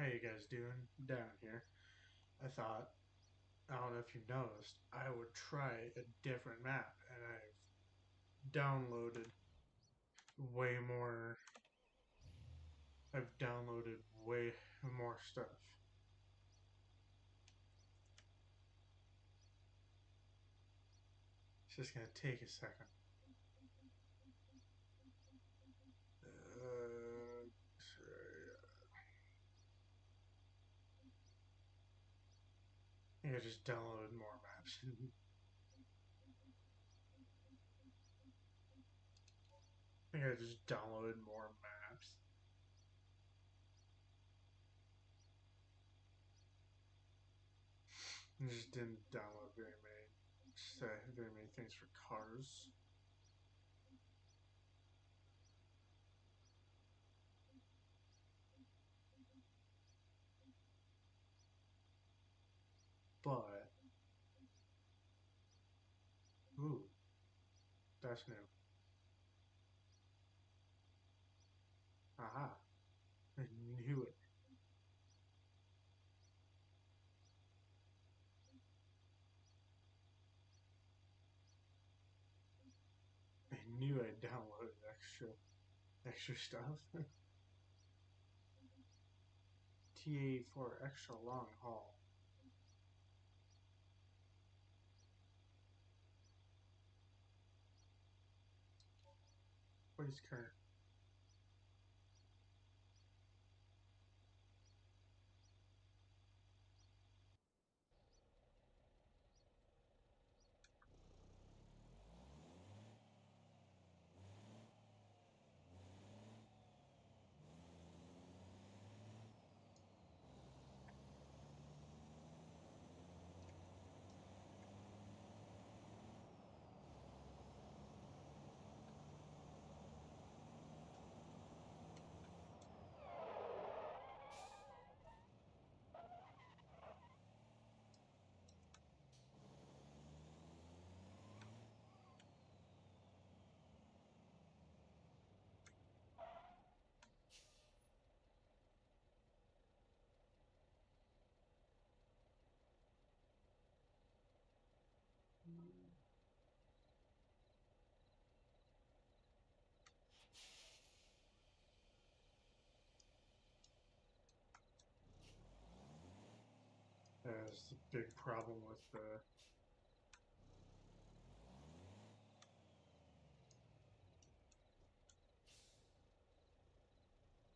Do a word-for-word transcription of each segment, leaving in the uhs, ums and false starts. how you guys doing? Down here. I thought, I don't know if you noticed, I would try a different map, and I've downloaded way more, I've downloaded way more stuff. It's just gonna take a second. Uh, sorry. I think I just downloaded more maps. I think I just downloaded more maps. I just didn't download very many. So very many things for cars. But ooh, that's new. Aha. I knew it. I knew I downloaded extra, extra stuff. T A for extra long haul. What is current? That's the big problem with the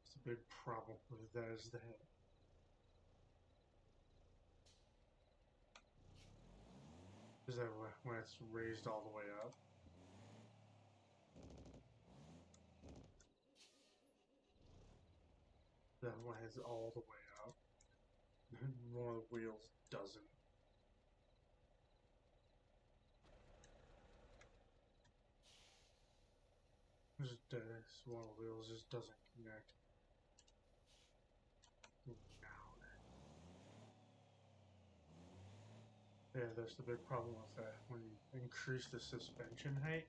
It's a big problem with that is that Is that when it's raised all the way up? That one is all the way up. One of the wheels doesn't. Just one of the wheels just doesn't connect. Wow. Yeah, that's the big problem with that. When you increase the suspension height,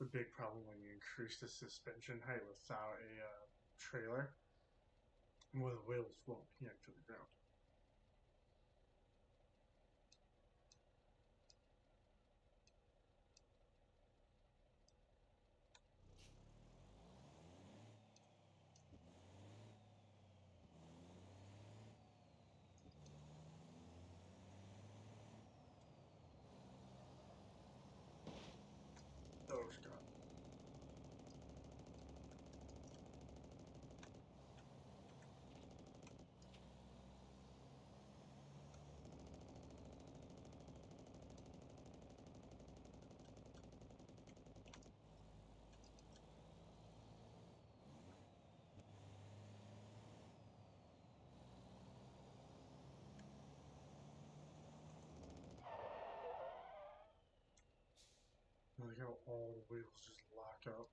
the big problem when you increase the suspension height without a uh, trailer, well, the wheels won't connect to the ground. Oh, God. Look how all the wheels just lock up.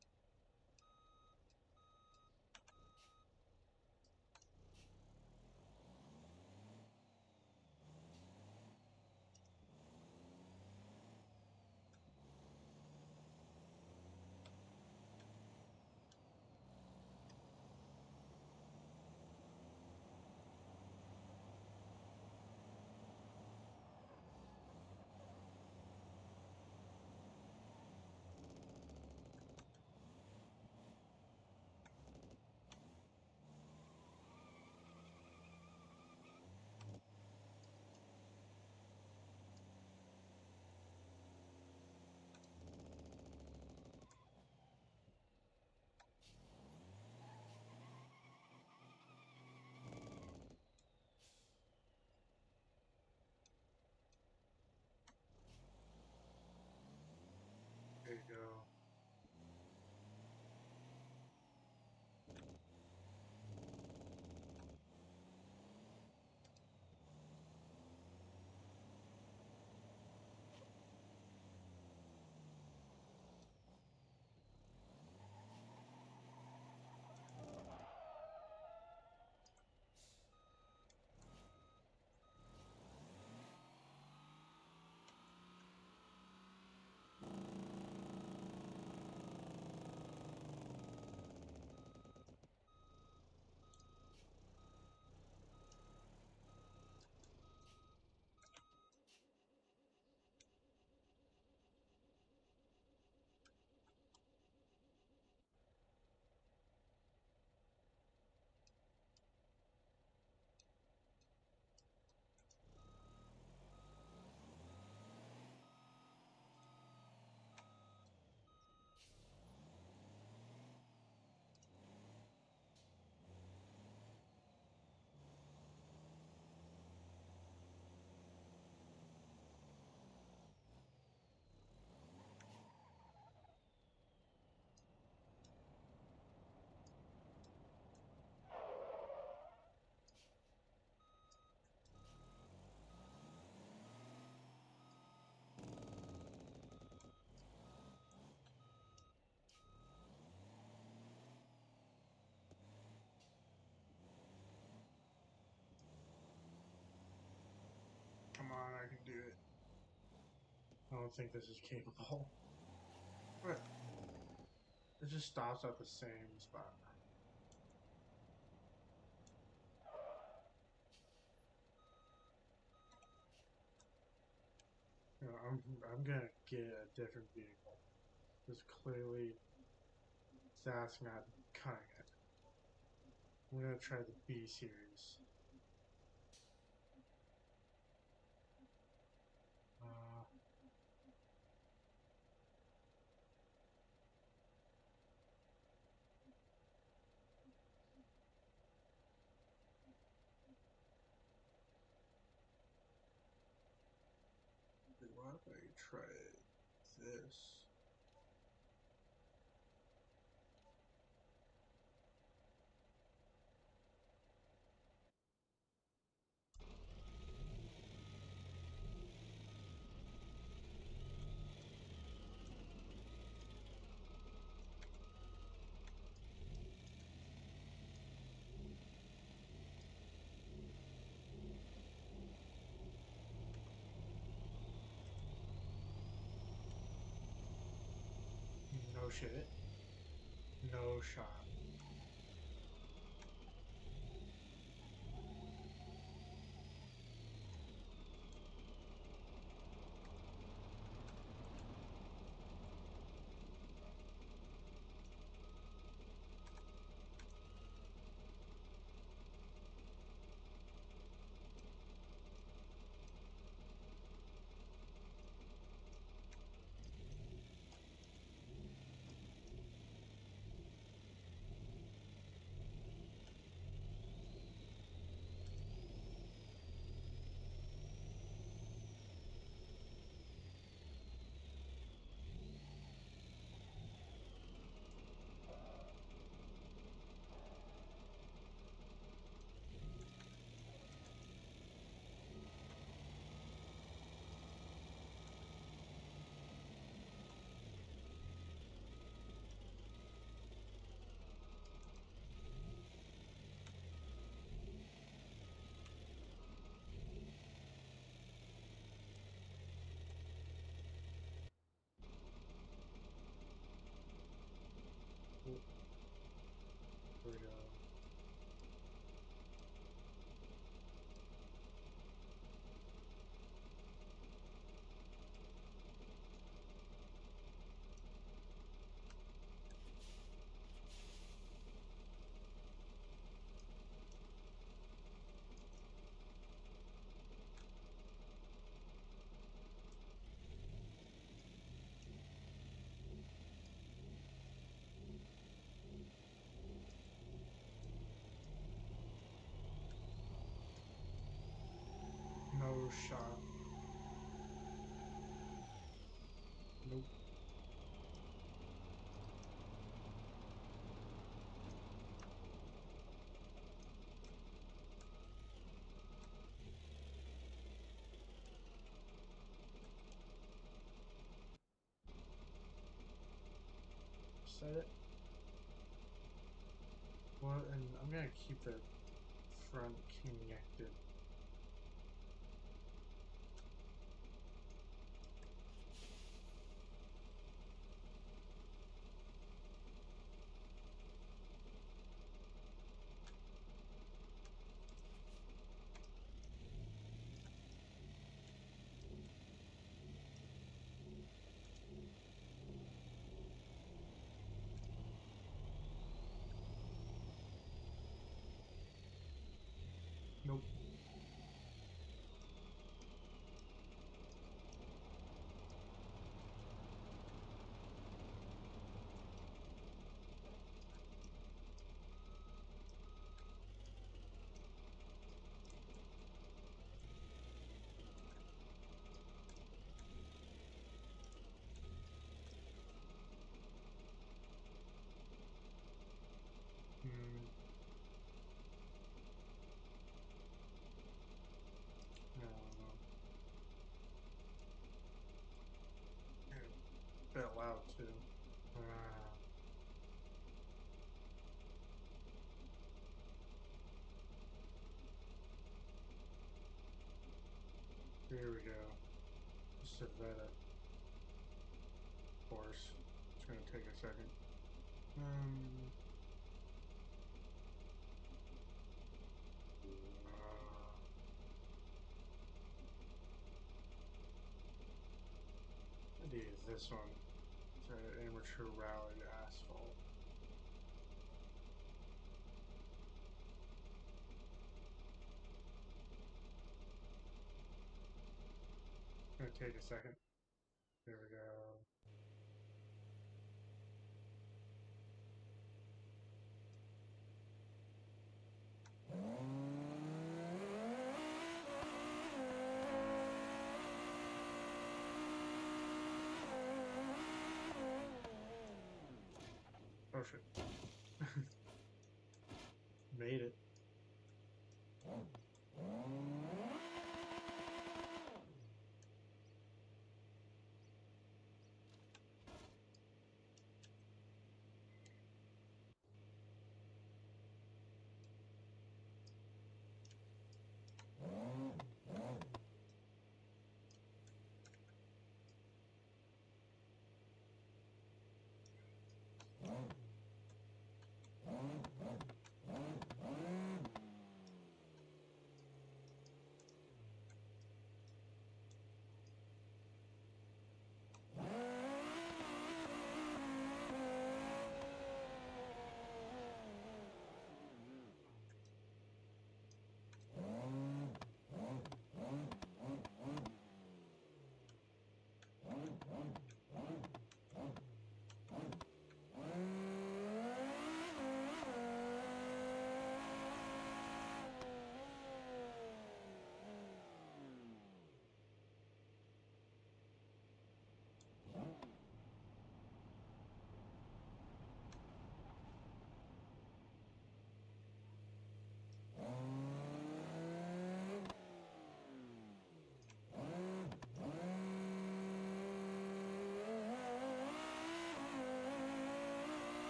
don't think this is capable. Right. It just stops at the same spot. You know, I'm I'm gonna get a different vehicle. Because clearly that's not cutting it. I'm gonna try the B series. Uh, why don't I try this? No shit. No shot. No shot. Nope. Set it. Well, and I'm gonna keep the front connected. Nope. Hmm. I don't know. Yeah, a bit loud too. Uh, here we go. Just a bit. second. Um, I think it's this one. It's an amateur rally to asphalt. It's gonna take a second. There we go. Oh shit. Made it.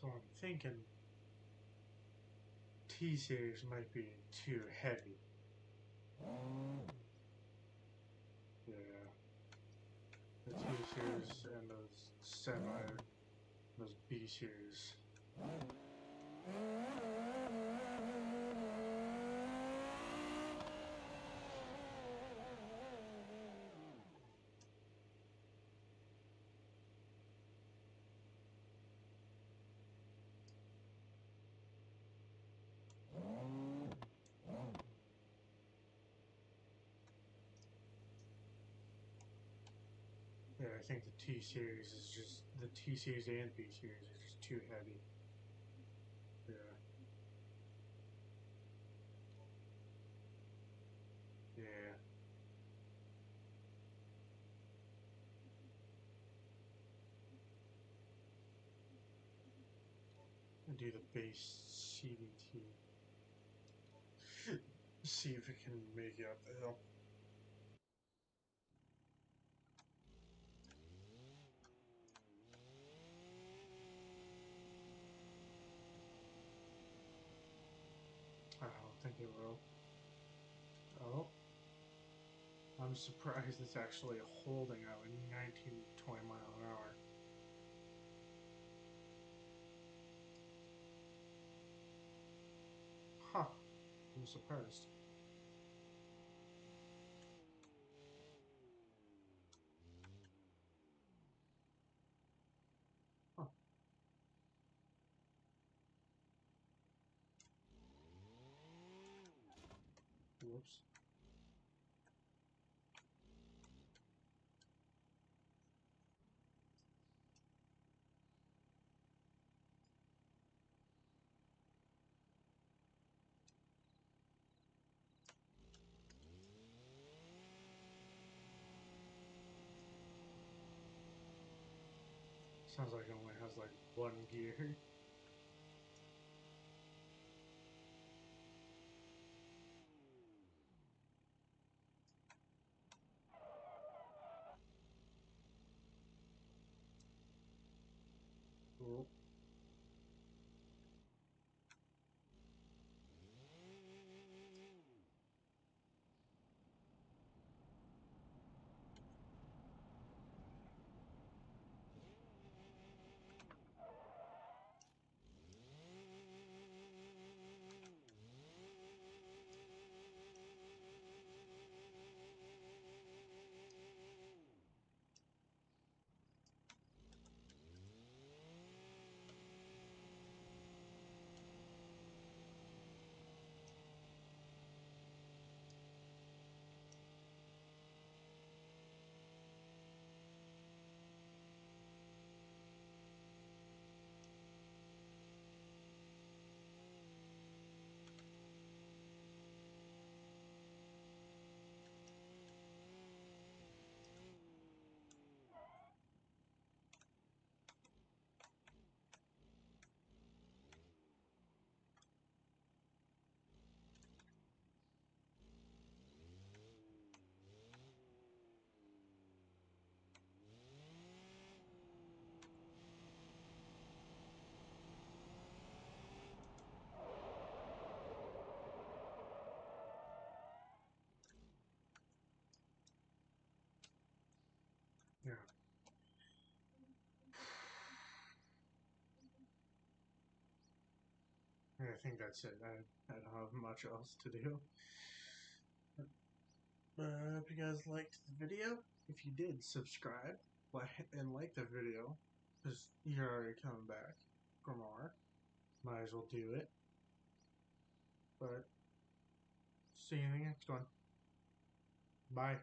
So I'm thinking T-Series might be too heavy. Yeah. The T-Series and those semi, those B-Series. Yeah, I think the T-Series is just, the T-Series and B-Series is just too heavy. Yeah. Yeah. I'll do the base C V T. See if it can make it up the hill. I don't think it will. Oh. I'm surprised it's actually holding out at nineteen to twenty mile an hour. Huh. I'm surprised. Whoops. Sounds like it only has like one gear. Cool. Yeah. I think that's it. I, I don't have much else to do. I uh, hope you guys liked the video. If you did, subscribe like, and like the video, because you're already coming back for more. Might as well do it. But see you in the next one. Bye.